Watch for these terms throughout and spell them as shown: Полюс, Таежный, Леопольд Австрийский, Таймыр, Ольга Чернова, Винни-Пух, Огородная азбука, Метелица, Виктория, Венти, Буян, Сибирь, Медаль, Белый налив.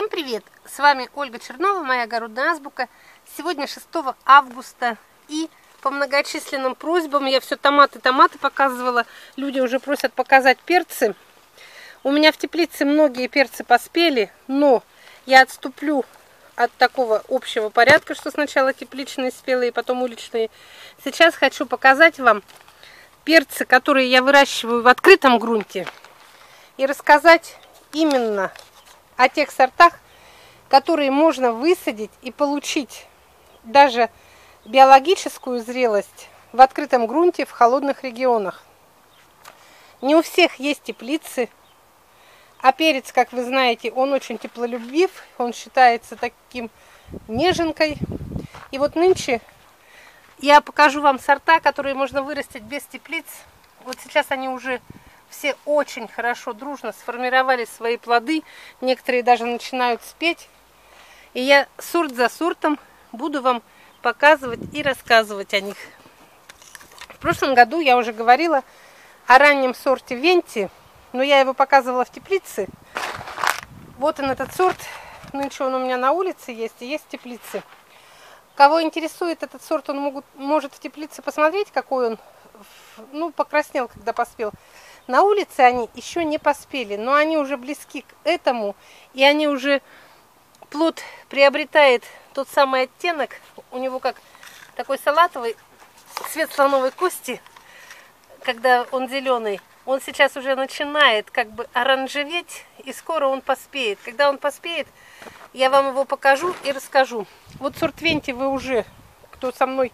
Всем привет! С вами Ольга Чернова, моя огородная азбука. Сегодня 6 августа, и по многочисленным просьбам, я все томаты показывала, люди уже просят показать перцы. У меня в теплице многие перцы поспели, но я отступлю от такого общего порядка, что сначала тепличные спелые, потом уличные. Сейчас хочу показать вам перцы, которые я выращиваю в открытом грунте, и рассказать именно о тех сортах, которые можно высадить и получить даже биологическую зрелость в открытом грунте в холодных регионах. Не у всех есть теплицы, а перец, как вы знаете, он очень теплолюбив, он считается таким неженкой. И вот нынче я покажу вам сорта, которые можно вырастить без теплиц. Вот сейчас они уже все очень хорошо, дружно сформировали свои плоды. Некоторые даже начинают спеть. И я сорт за сортом буду вам показывать и рассказывать о них. В прошлом году я уже говорила о раннем сорте Венти, но я его показывала в теплице. Вот он, этот сорт. Нынче он у меня на улице есть и есть в теплице. Кого интересует этот сорт, он может в теплице посмотреть, какой он. Ну, покраснел, когда поспел. На улице они еще не поспели, но они уже близки к этому, и они уже, плод приобретает тот самый оттенок, у него как такой салатовый цвет слоновой кости, когда он зеленый, он сейчас уже начинает как бы оранжеветь, и скоро он поспеет. Когда он поспеет, я вам его покажу и расскажу. Вот сорт Венти вы уже, кто со мной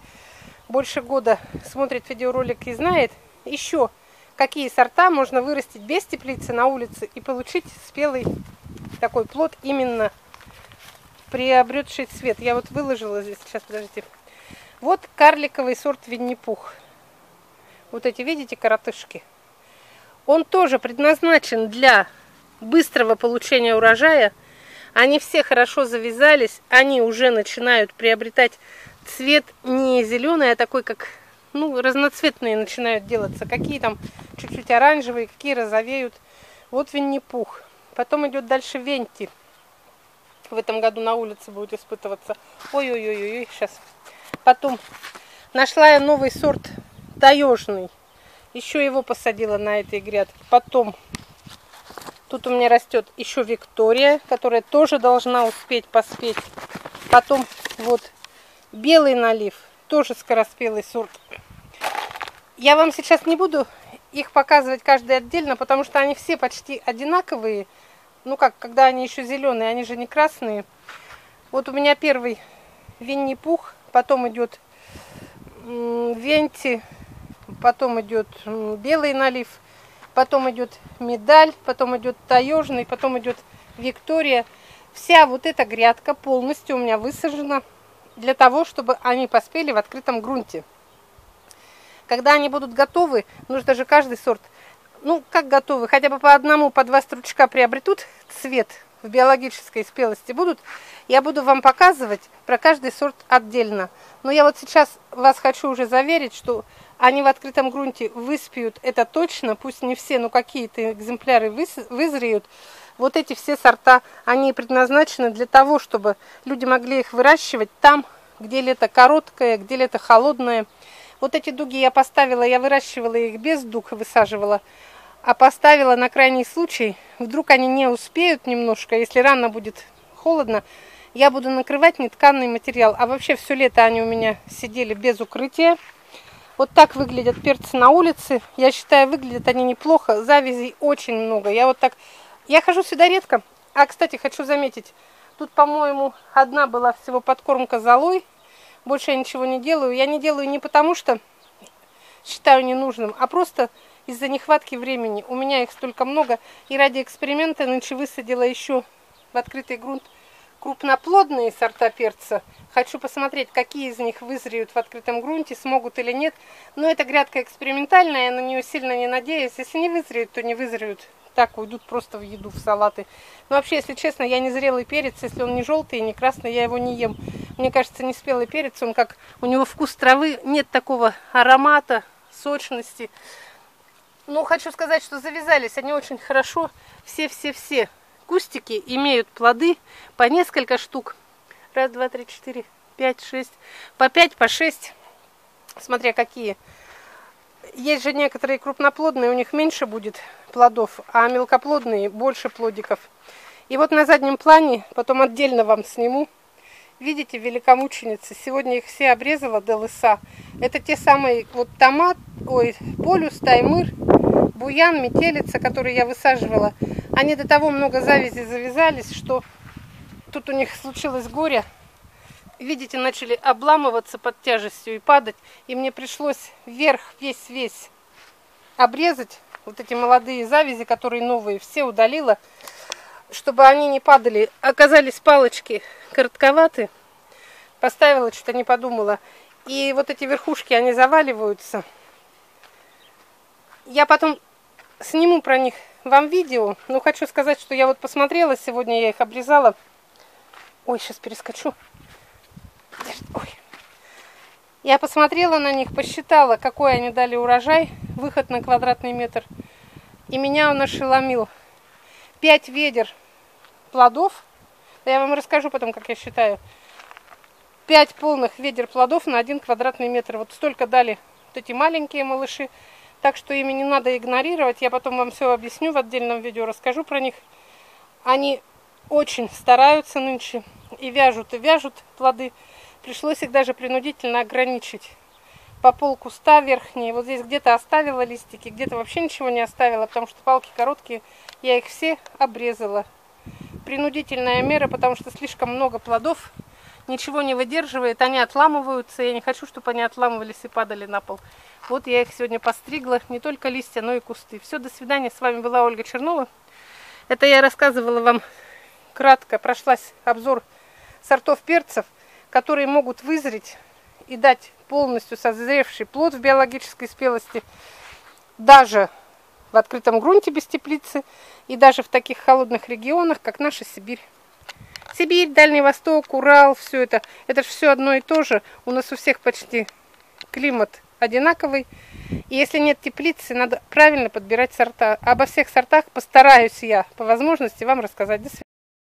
больше года смотрит видеоролик и знает, еще какие сорта можно вырастить без теплицы на улице и получить спелый такой плод, именно приобретший цвет. Я вот выложила здесь, сейчас, подождите. Вот карликовый сорт Винни-Пух. Вот эти, видите, коротышки. Он тоже предназначен для быстрого получения урожая. Они все хорошо завязались, они уже начинают приобретать цвет не зеленый, а такой, как... Ну, разноцветные начинают делаться. Какие там чуть-чуть оранжевые, какие розовеют. Вот Винни-Пух. Потом идет дальше Венти. В этом году на улице будет испытываться. Ой-ой-ой-ой, сейчас. Потом нашла я новый сорт Таежный. Еще его посадила на этой грядке. Потом тут у меня растет еще Виктория, которая тоже должна успеть поспеть. Потом вот Белый налив. Тоже скороспелый сорт. Я вам сейчас не буду их показывать каждый отдельно, потому что они все почти одинаковые. Ну как, когда они еще зеленые, они же не красные. Вот у меня первый Винни-Пух, потом идет Венти, потом идет Белый налив, потом идет Медаль, потом идет Таежный, потом идет Виктория. Вся вот эта грядка полностью у меня высажена для того, чтобы они поспели в открытом грунте. Когда они будут готовы, нужно же каждый сорт, ну как готовы, хотя бы по одному, по два стручка приобретут цвет, в биологической спелости будут. Я буду вам показывать про каждый сорт отдельно. Но я вот сейчас вас хочу уже заверить, что они в открытом грунте выспеют, это точно, пусть не все, но какие-то экземпляры вызреют. Вот эти все сорта, они предназначены для того, чтобы люди могли их выращивать там, где лето короткое, где лето холодное. Вот эти дуги я поставила, я выращивала их без дуг, высаживала, а поставила на крайний случай. Вдруг они не успеют немножко, если рано будет холодно, я буду накрывать нетканный материал. А вообще все лето они у меня сидели без укрытия. Вот так выглядят перцы на улице. Я считаю, выглядят они неплохо, завязей очень много. Я вот так... Я хожу сюда редко. А, кстати, хочу заметить, тут, по-моему, одна была всего подкормка золой. Больше я ничего не делаю. Я не делаю не потому, что считаю ненужным, а просто из-за нехватки времени. У меня их столько много. И ради эксперимента нынче высадила еще в открытый грунт крупноплодные сорта перца. Хочу посмотреть, какие из них вызреют в открытом грунте, смогут или нет. Но эта грядка экспериментальная, я на нее сильно не надеюсь. Если не вызреют, то не вызреют. Так уйдут просто в еду, в салаты. Но вообще, если честно, я не зрелый перец, если он не желтый и не красный, я его не ем. Мне кажется, не спелый перец, он как, у него вкус травы, нет такого аромата, сочности. Ну, хочу сказать, что завязались они очень хорошо, все-все-все кустики имеют плоды по несколько штук. Раз, два, три, четыре, пять, шесть. По пять, по шесть. Смотря какие. Есть же некоторые крупноплодные, у них меньше будет плодов, а мелкоплодные больше плодиков. И вот на заднем плане, потом отдельно вам сниму, видите, великомученицы. Сегодня их все обрезала до лыса. Это те самые вот томат, полюс, таймыр, буян, метелица, которые я высаживала. Они до того много завязи завязались, что тут у них случилось горе. Видите, начали обламываться под тяжестью и падать. И мне пришлось вверх весь обрезать. Вот эти молодые завязи, которые новые, все удалила, чтобы они не падали. Оказались палочки коротковаты. Поставила, что-то не подумала. И вот эти верхушки, они заваливаются. Я потом сниму про них вам видео. Но хочу сказать, что я вот посмотрела, сегодня я их обрезала. Ой, сейчас перескочу. Ой. Я посмотрела на них, посчитала, какой они дали урожай, выход на квадратный метр. И меня он ошеломил. 5 ведер плодов. Я вам расскажу потом, как я считаю. 5 полных ведер плодов на 1 квадратный метр. Вот столько дали вот эти маленькие малыши. Так что ими не надо игнорировать. Я потом вам все объясню в отдельном видео, расскажу про них. Они очень стараются нынче. И вяжут плоды. Пришлось их даже принудительно ограничить. По полкуста верхние. Вот здесь где-то оставила листики, где-то вообще ничего не оставила, потому что палки короткие. Я их все обрезала. Принудительная мера, потому что слишком много плодов. Ничего не выдерживает. Они отламываются. Я не хочу, чтобы они отламывались и падали на пол. Вот я их сегодня постригла. Не только листья, но и кусты. Все, до свидания. С вами была Ольга Чернова. Это я рассказывала вам кратко. Прошлась обзор сортов перцев, которые могут вызреть и дать полностью созревший плод в биологической спелости даже в открытом грунте без теплицы и даже в таких холодных регионах, как наша Сибирь. Сибирь, Дальний Восток, Урал, все это же все одно и то же. У нас у всех почти климат одинаковый. И если нет теплицы, надо правильно подбирать сорта. Обо всех сортах постараюсь я по возможности вам рассказать. До свидания.